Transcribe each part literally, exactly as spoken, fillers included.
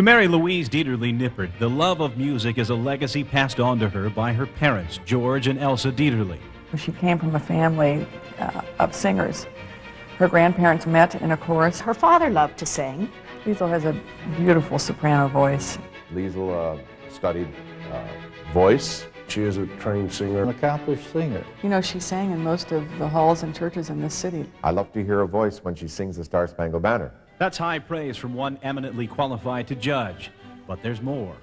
To Mary Louise Dieterle Nippert, the love of music is a legacy passed on to her by her parents, George and Elsa Dieterle. She came from a family uh, of singers. Her grandparents met in a chorus. Her father loved to sing. Liesl has a beautiful soprano voice. Liesl uh, studied uh, voice. She is a trained singer. An accomplished singer. You know, she sang in most of the halls and churches in this city. I love to hear her voice when she sings the Star Spangled Banner. That's high praise from one eminently qualified to judge, but there's more.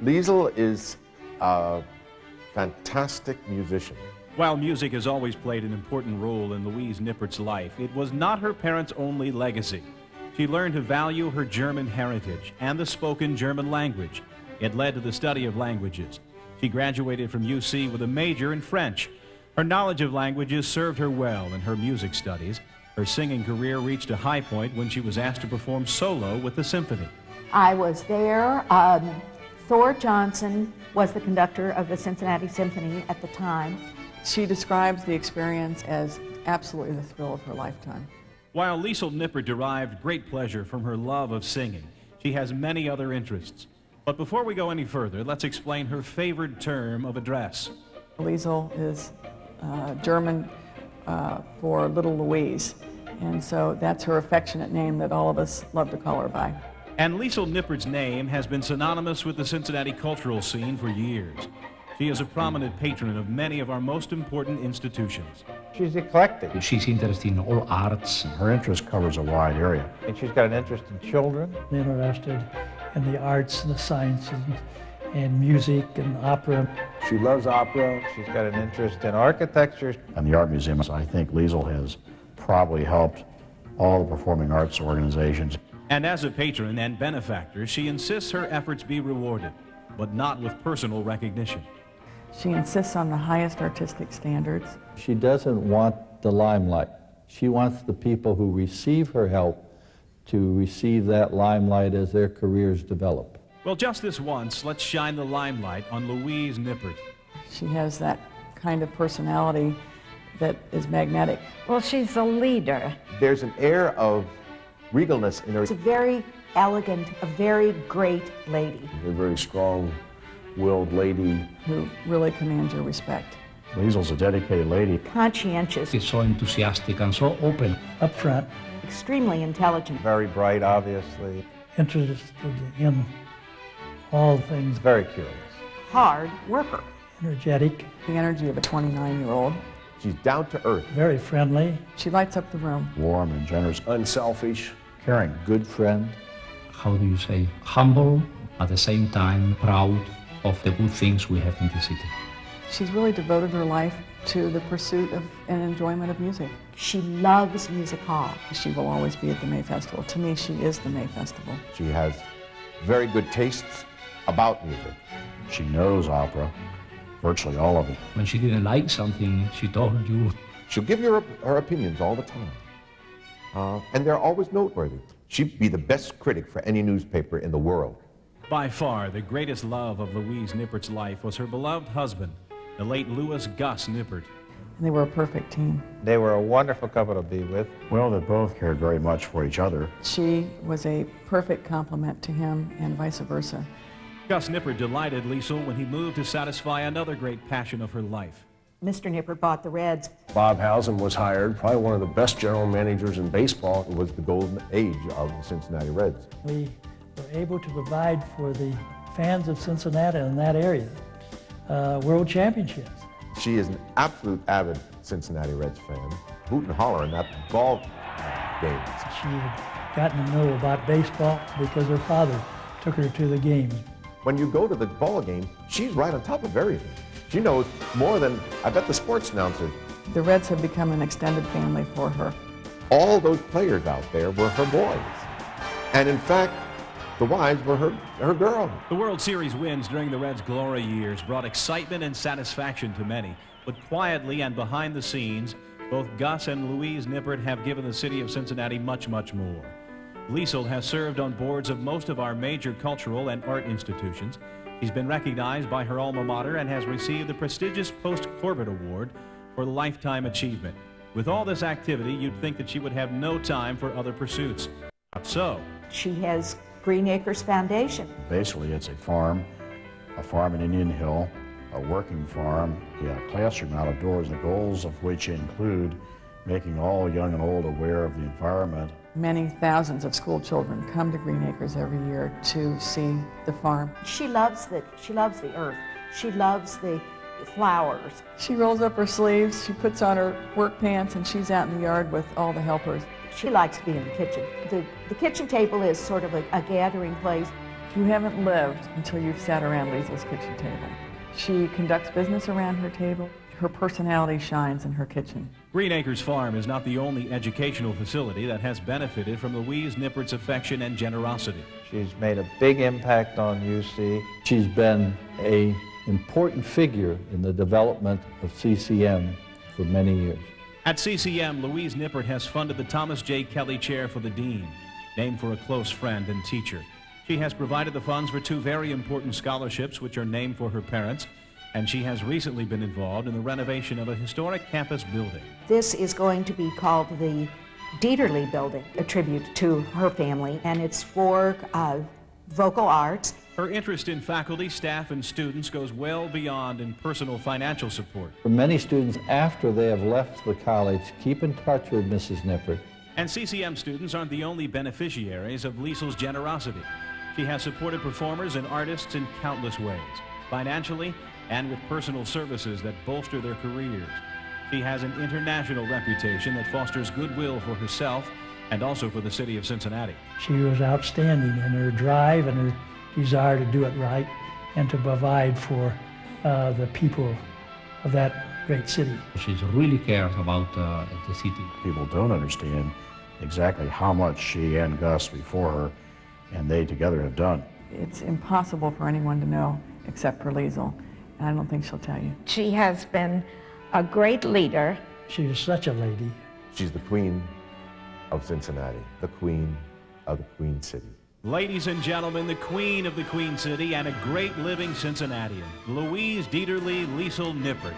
Liesl is a fantastic musician. While music has always played an important role in Louise Nippert's life, it was not her parents' only legacy. She learned to value her German heritage and the spoken German language. It led to the study of languages. She graduated from U C with a major in French. Her knowledge of languages served her well in her music studies. Her singing career reached a high point when she was asked to perform solo with the symphony. I was there. Um, Thor Johnson was the conductor of the Cincinnati Symphony at the time. She describes the experience as absolutely the thrill of her lifetime. While Liesl Nippert derived great pleasure from her love of singing, she has many other interests. But before we go any further, let's explain her favorite term of address. Liesl is uh, German uh, for Little Louise. And so that's her affectionate name that all of us love to call her by. And Liesl Nippert's name has been synonymous with the Cincinnati cultural scene for years. She is a prominent patron of many of our most important institutions. She's eclectic. She's interested in all arts. Her interest covers a wide area. And she's got an interest in children. Interested in the arts and the sciences and music and opera. She loves opera. She's got an interest in architecture. And the art museums, I think Liesl has probably helped all the performing arts organizations. And as a patron and benefactor, she insists her efforts be rewarded, but not with personal recognition. She insists on the highest artistic standards. She doesn't want the limelight. She wants the people who receive her help to receive that limelight as their careers develop. Well, just this once, let's shine the limelight on Louise Nippert. She has that kind of personality that is magnetic. Well, she's a leader. There's an air of regalness in her. It's a very elegant, a very great lady. A very strong willed lady who really commands your respect. Liesl's a dedicated lady. Conscientious. She's so enthusiastic and so open. Up front. Extremely intelligent. Very bright, obviously. Interested in all things. Very curious. Hard worker. Energetic. The energy of a twenty-nine-year-old. She's down to earth. Very friendly. She lights up the room. Warm and generous. Unselfish. Caring. Good friend. How do you say? Humble, at the same time proud of the good things we have in the city. She's really devoted her life to the pursuit of and enjoyment of music. She loves music hall. She will always be at the May Festival. To me, she is the May Festival. She has very good tastes about music. She knows opera, virtually all of it. When she didn't like something, she told you. She'll give you her, her opinions all the time, uh, and they're always noteworthy. She'd be the best critic for any newspaper in the world. By far, the greatest love of Louise Nippert's life was her beloved husband, the late Louis Gus Nippert. And they were a perfect team. They were a wonderful couple to be with. Well, they both cared very much for each other. She was a perfect complement to him and vice versa. Gus Nippert delighted Liesl when he moved to satisfy another great passion of her life. Mister Nippert bought the Reds. Bob Housen was hired, probably one of the best general managers in baseball. It was the golden age of the Cincinnati Reds. We were able to provide for the fans of Cincinnati in that area uh, world championships. She is an absolute avid Cincinnati Reds fan, hoot and holler in that ball games. She had gotten to know about baseball because her father took her to the games. When you go to the ball game, she's right on top of everything. She knows more than, I bet, the sports announcer. The Reds have become an extended family for her. All those players out there were her boys. And in fact, the wives were her, her girl. The World Series wins during the Reds' glory years brought excitement and satisfaction to many. But quietly and behind the scenes, both Gus and Louise Nippert have given the city of Cincinnati much, much more. Liesl has served on boards of most of our major cultural and art institutions. She's been recognized by her alma mater and has received the prestigious Post Corbett Award for Lifetime Achievement. With all this activity, you'd think that she would have no time for other pursuits. Not so. She has Green Acres Foundation. Basically, it's a farm, a farm in Indian Hill, a working farm, yeah, a classroom out of doors, the goals of which include making all young and old aware of the environment. Many thousands of school children come to Green Acres every year to see the farm. She loves the, she loves the earth. She loves the flowers. She rolls up her sleeves, she puts on her work pants, and she's out in the yard with all the helpers. She likes to be in the kitchen. The, the kitchen table is sort of a, a gathering place. You haven't lived until you've sat around Liesl's kitchen table. She conducts business around her table. Her personality shines in her kitchen. Green Acres Farm is not the only educational facility that has benefited from Louise Nippert's affection and generosity. She's made a big impact on U C. She's been a important figure in the development of C C M for many years. At C C M, Louise Nippert has funded the Thomas J. Kelly Chair for the Dean, named for a close friend and teacher. She has provided the funds for two very important scholarships, which are named for her parents, and she has recently been involved in the renovation of a historic campus building. This is going to be called the Dieterle Building, a tribute to her family, and it's for uh, vocal arts. Her interest in faculty, staff, and students goes well beyond in personal financial support. For many students, after they have left the college, keep in touch with Missus Nippert. And C C M students aren't the only beneficiaries of Liesl's generosity. She has supported performers and artists in countless ways, financially and with personal services that bolster their careers. She has an international reputation that fosters goodwill for herself and also for the city of Cincinnati. She was outstanding in her drive and her desire to do it right and to provide for uh, the people of that great city. She really cares about uh, the city. People don't understand exactly how much she and Gus before her and they together have done. It's impossible for anyone to know except for Liesl, and I don't think she'll tell you. She has been a great leader. She is such a lady. She's the queen of Cincinnati, the queen of the Queen City. Ladies and gentlemen, the queen of the Queen City and a great living Cincinnatian, Louise Dieterle Liesl Nippert.